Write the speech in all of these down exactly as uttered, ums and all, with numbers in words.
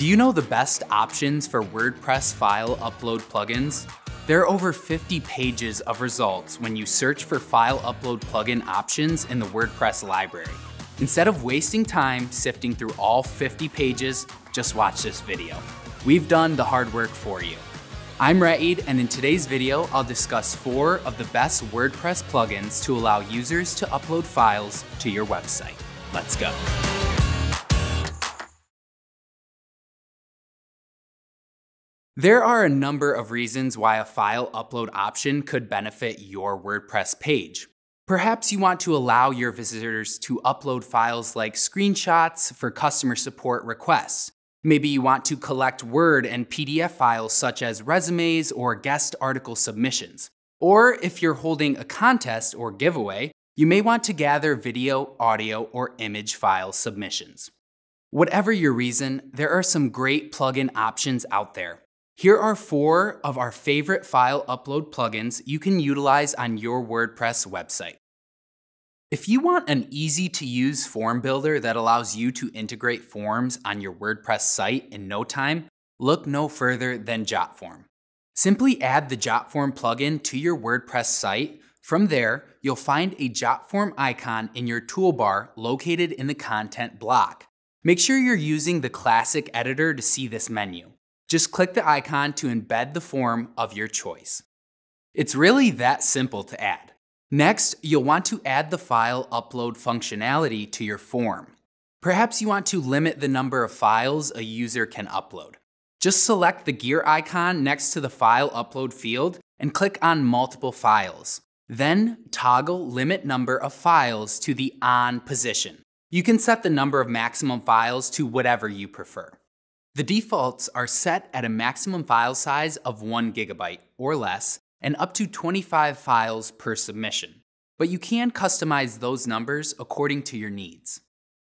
Do you know the best options for WordPress File Upload plugins? There are over fifty pages of results when you search for File Upload plugin options in the WordPress library. Instead of wasting time sifting through all fifty pages, just watch this video. We've done the hard work for you. I'm Raed, and in today's video, I'll discuss four of the best WordPress plugins to allow users to upload files to your website. Let's go. There are a number of reasons why a file upload option could benefit your WordPress page. Perhaps you want to allow your visitors to upload files like screenshots for customer support requests. Maybe you want to collect Word and P D F files such as resumes or guest article submissions. Or if you're holding a contest or giveaway, you may want to gather video, audio, or image file submissions. Whatever your reason, there are some great plugin options out there. Here are four of our favorite file upload plugins you can utilize on your WordPress website. If you want an easy-to-use form builder that allows you to integrate forms on your WordPress site in no time, look no further than Jotform. Simply add the Jotform plugin to your WordPress site. From there, you'll find a Jotform icon in your toolbar located in the content block. Make sure you're using the classic editor to see this menu. Just click the icon to embed the form of your choice. It's really that simple to add. Next, you'll want to add the file upload functionality to your form. Perhaps you want to limit the number of files a user can upload. Just select the gear icon next to the file upload field and click on multiple files. Then toggle limit number of files to the on position. You can set the number of maximum files to whatever you prefer. The defaults are set at a maximum file size of one gigabyte or less, and up to twenty-five files per submission, but you can customize those numbers according to your needs.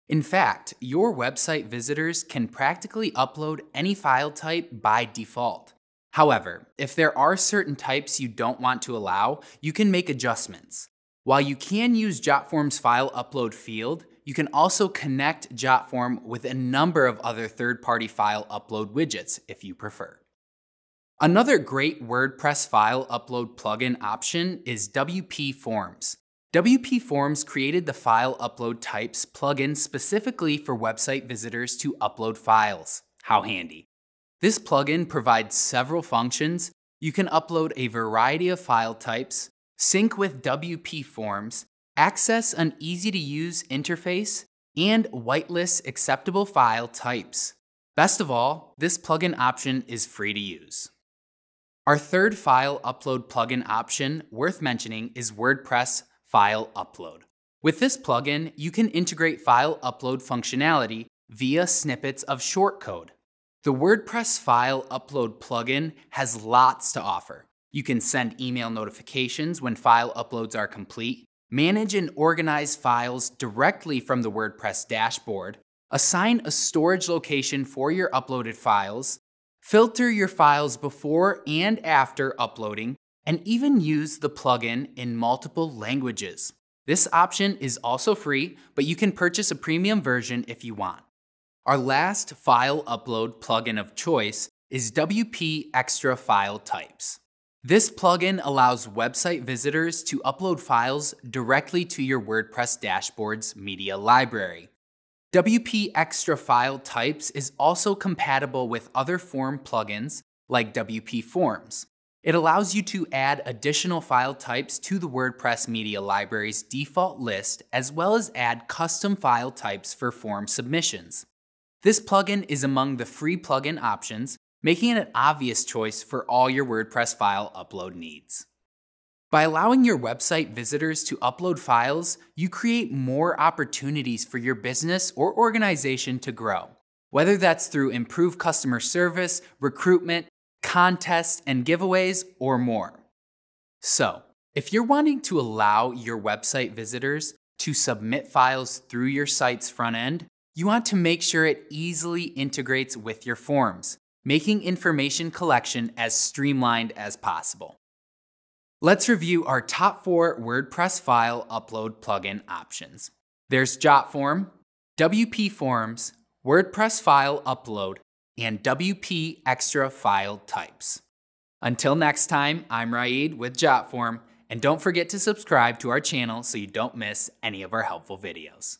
In fact, your website visitors can practically upload any file type by default. However, if there are certain types you don't want to allow, you can make adjustments. While you can use Jotform's file upload field, you can also connect Jotform with a number of other third-party file upload widgets if you prefer. Another great WordPress file upload plugin option is WPForms. WPForms created the File Upload Types plugin specifically for website visitors to upload files. How handy. This plugin provides several functions. You can upload a variety of file types, sync with WPForms, access an easy-to-use interface, and whitelist acceptable file types. Best of all, this plugin option is free to use. Our third file upload plugin option worth mentioning is WordPress File Upload. With this plugin, you can integrate file upload functionality via snippets of shortcode. The WordPress File Upload plugin has lots to offer. You can send email notifications when file uploads are complete, manage and organize files directly from the WordPress dashboard, assign a storage location for your uploaded files, filter your files before and after uploading, and even use the plugin in multiple languages. This option is also free, but you can purchase a premium version if you want. Our last file upload plugin of choice is W P Extra File Types. This plugin allows website visitors to upload files directly to your WordPress dashboard's media library. W P Extra File Types is also compatible with other form plugins like WPForms. It allows you to add additional file types to the WordPress media library's default list, as well as add custom file types for form submissions. This plugin is among the free plugin options, making it an obvious choice for all your WordPress file upload needs. By allowing your website visitors to upload files, you create more opportunities for your business or organization to grow. Whether that's through improved customer service, recruitment, contests and giveaways, or more. So, if you're wanting to allow your website visitors to submit files through your site's front end, you want to make sure it easily integrates with your forms, making information collection as streamlined as possible. Let's review our top four WordPress file upload plugin options. There's Jotform, WPForms, WordPress File Upload, and W P Extra File Types. Until next time, I'm Raed with Jotform, and don't forget to subscribe to our channel so you don't miss any of our helpful videos.